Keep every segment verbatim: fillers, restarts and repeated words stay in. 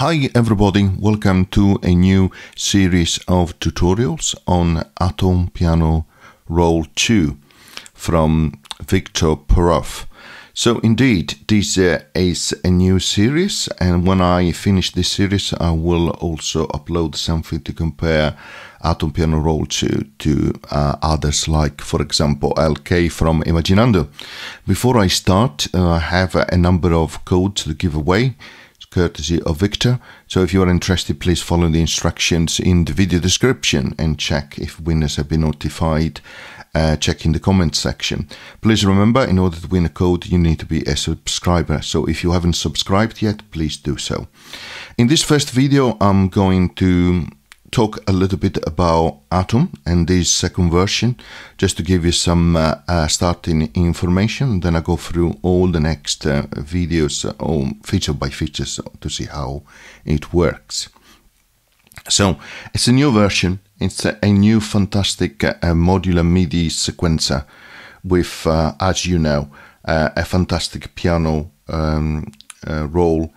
Hi everybody, welcome to a new series of tutorials on Atom Piano Roll two from Victor Porof. So indeed, this uh, is a new series, and when I finish this series I will also upload something to compare Atom Piano Roll two to uh, others, like for example L K from Imaginando. Before I start, uh, I have a number of codes to give away, courtesy of Victor, so if you are interested, please follow the instructions in the video description and check if winners have been notified. Uh, check in the comments section. Please remember, in order to win a code you need to be a subscriber, so if you haven't subscribed yet, please do so. In this first video I'm going to talk a little bit about Atom and this second version, just to give you some uh, uh, starting information. Then I go through all the next uh, videos, uh, feature by feature, so to see how it works. So it's a new version, it's a, a new fantastic uh, modular MIDI sequencer with, uh, as you know, uh, a fantastic piano um, uh, roll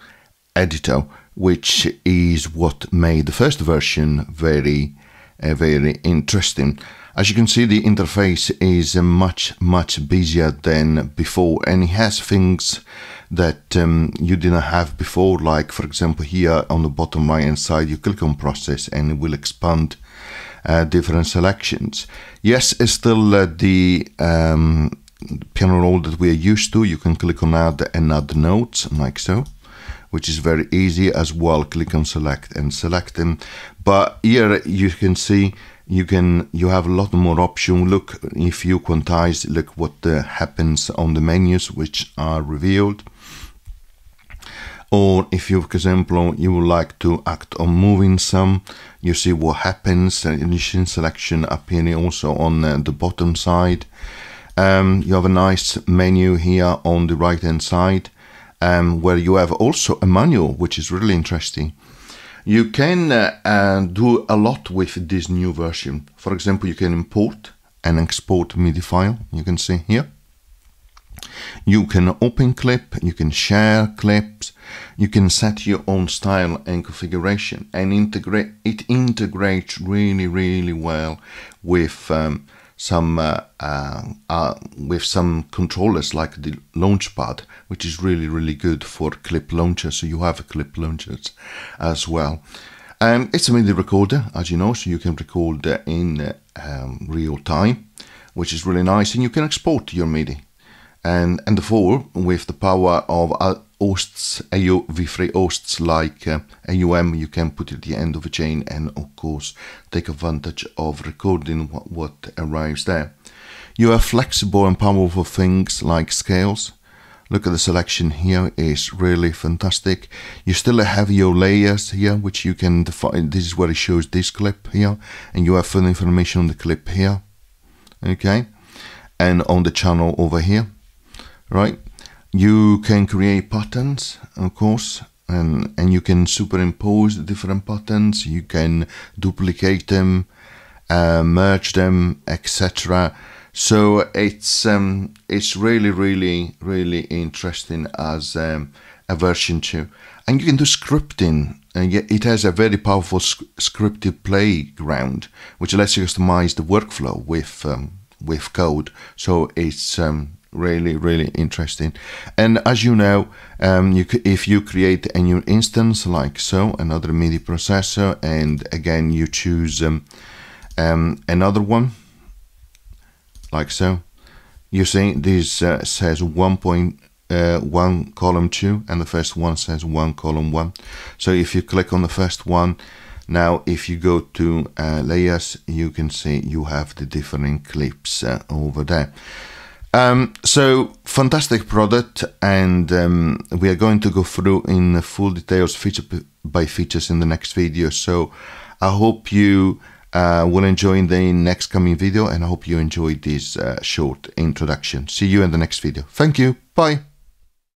editor, which is what made the first version very, uh, very interesting. As you can see, the interface is uh, much, much busier than before, and it has things that um, you didn't have before, like for example here on the bottom right hand side you click on process and it will expand uh, different selections. Yes, it's still uh, the um, piano roll that we are used to. You can click on add and add notes, like so, which is very easy as well. Click on select and select them. But here you can see you can you have a lot more options. Look, if you quantize, look what uh, happens on the menus which are revealed. Or if you, for example, you would like to act on moving some, you see what happens. Initial selection appearing also on uh, the bottom side. Um, you have a nice menu here on the right hand side, Um, where you have also a manual, which is really interesting. You can uh, uh, do a lot with this new version. For example, you can import and export MIDI file, you can see here. You can open clip, you can share clips, you can set your own style and configuration, and integrate. It integrates really, really well with um, some uh, uh, uh, with some controllers like the launchpad, which is really, really good for clip launchers. So you have a clip launchers as well. Um, it's a MIDI recorder, as you know, so you can record in uh, um, real time, which is really nice, and you can export your MIDI. And and therefore, with the power of hosts, A U V three hosts like uh, A U M, you can put it at the end of a chain and of course take advantage of recording what, what arrives there. You have flexible and powerful things like scales. Look at the selection here, is really fantastic. You still have your layers here, which you can define. This is where it shows this clip here, and you have further information on the clip here, okay, and on the channel over here. Right, you can create patterns, of course, and and you can superimpose the different patterns, you can duplicate them, uh, merge them, etc. So it's um it's really, really, really interesting as um, a version two. And you can do scripting, and it has a very powerful sc scripted playground, which lets you customize the workflow with um, with code. So it's um really, really interesting. And as you know, um, you c if you create a new instance like so, another MIDI processor, and again you choose um, um, another one like so, you see this uh, says one point one column two, and the first one says one column one. So if you click on the first one, now if you go to uh, layers, you can see you have the different clips uh, over there. Um, so fantastic product, and um, we are going to go through in full details feature by features in the next video. So I hope you uh, will enjoy the next coming video, and I hope you enjoyed this uh, short introduction. See you in the next video. Thank you. Bye.